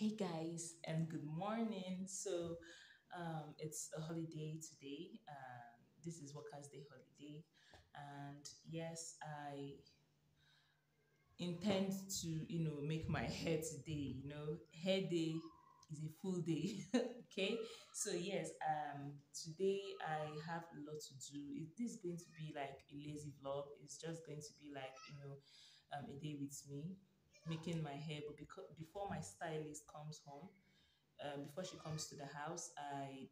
Hey guys, and good morning. So it's a holiday today. This is Workers' Day holiday, and yes, I intend to make my hair today. Hair day is a full day. Okay, so yes, today I have a lot to do. This is going to be like a lazy vlog. It's just going to be like a day with me making my hair, but before my stylist comes home, before she comes to the house,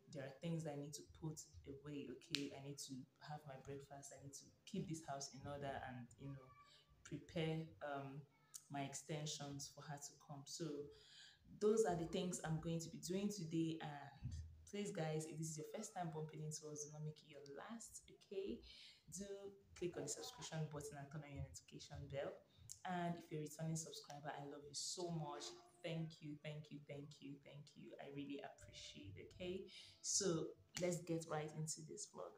there are things I need to put away. Okay, I need to have my breakfast. I need to keep this house in order, and prepare my extensions for her to come. So those are the things I'm going to be doing today. And please guys, if this is your first time bumping into us, do not make it your last. Okay, do click on the subscription button and turn on your notification bell. And if you're a returning subscriber, I love you so much. Thank you. I really appreciate it. Okay, so let's get right into this vlog.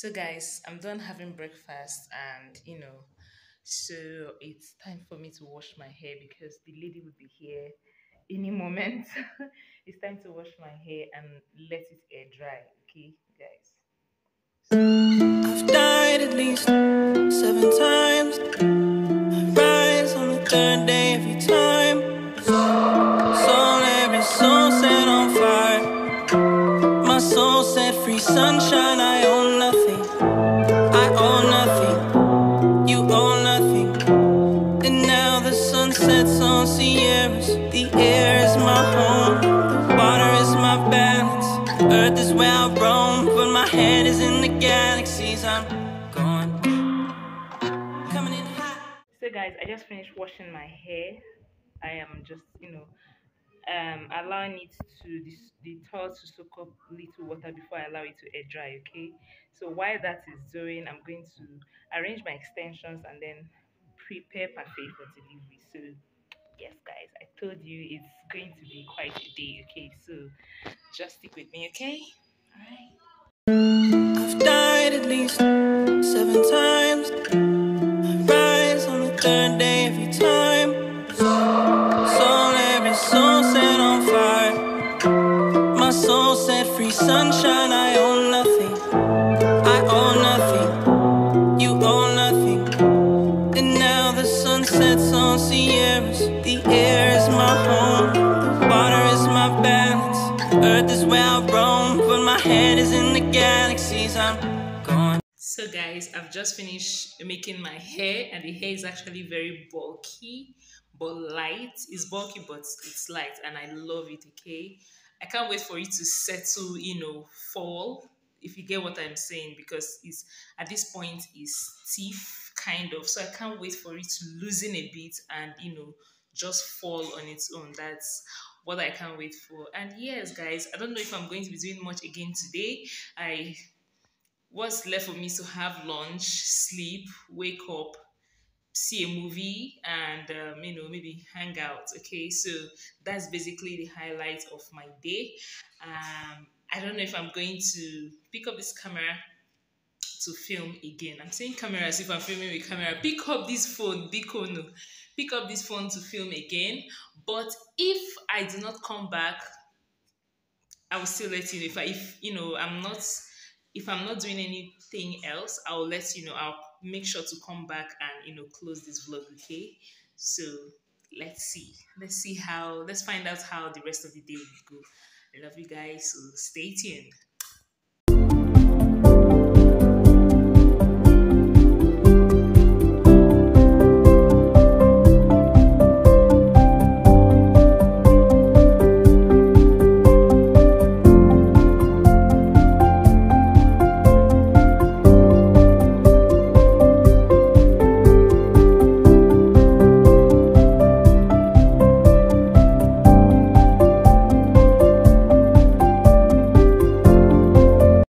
So guys, I'm done having breakfast, and so it's time for me to wash my hair because the lady will be here any moment. It's time to wash my hair and let it air dry, okay guys? I've died at least 7 times. I rise on the 3rd day every time. Soul, every soul set on fire. My soul set free, sunshine. I own nothing. Sunsets on Sierras, the air is my home, the water is my balance, earth is where I roam, but my head is in the galaxies, I'm gone, coming in hot. So guys, I just finished washing my hair. I am just, allowing it to, the towel to soak up little water before I allow it to air dry, okay? So while that is doing, I'm going to arrange my extensions and then prepare parfait for delivery. So yes guys, I told you it's going to be quite a day, okay? So just stick with me, okay? All right. I've died at least 7 times. I rise on the 3rd day every time. Soul, every soul set on fire. My soul set free, sunshine. I own nothing. I own nothing. You own nothing. Sunsets on Sierras, the air is my home, the water is my balance, earth is where I roam, but my head is in the galaxies, I'm gone. So guys, I've just finished making my hair, and the hair is actually very bulky, but light. It's bulky, but it's light, and I love it, okay? I can't wait for it to settle, fall, if you get what I'm saying, because it's at this point is stiff kind of, so I can't wait for it to loosen a bit and just fall on its own. That's what I can't wait for. And yes, guys, I don't know if I'm going to be doing much again today. What's left for me to have lunch, sleep, wake up, see a movie, and maybe hang out. Okay, so that's basically the highlight of my day. I don't know if I'm going to pick up this camera to film again. I'm saying camera as if I'm filming with camera. Pick up this phone, Bikono. Pick up this phone to film again. But if I do not come back, I will still let you know. If I'm not doing anything else, I'll let you know. I'll make sure to come back and close this vlog. Okay, so let's find out how the rest of the day will go. I love you guys, so stay tuned.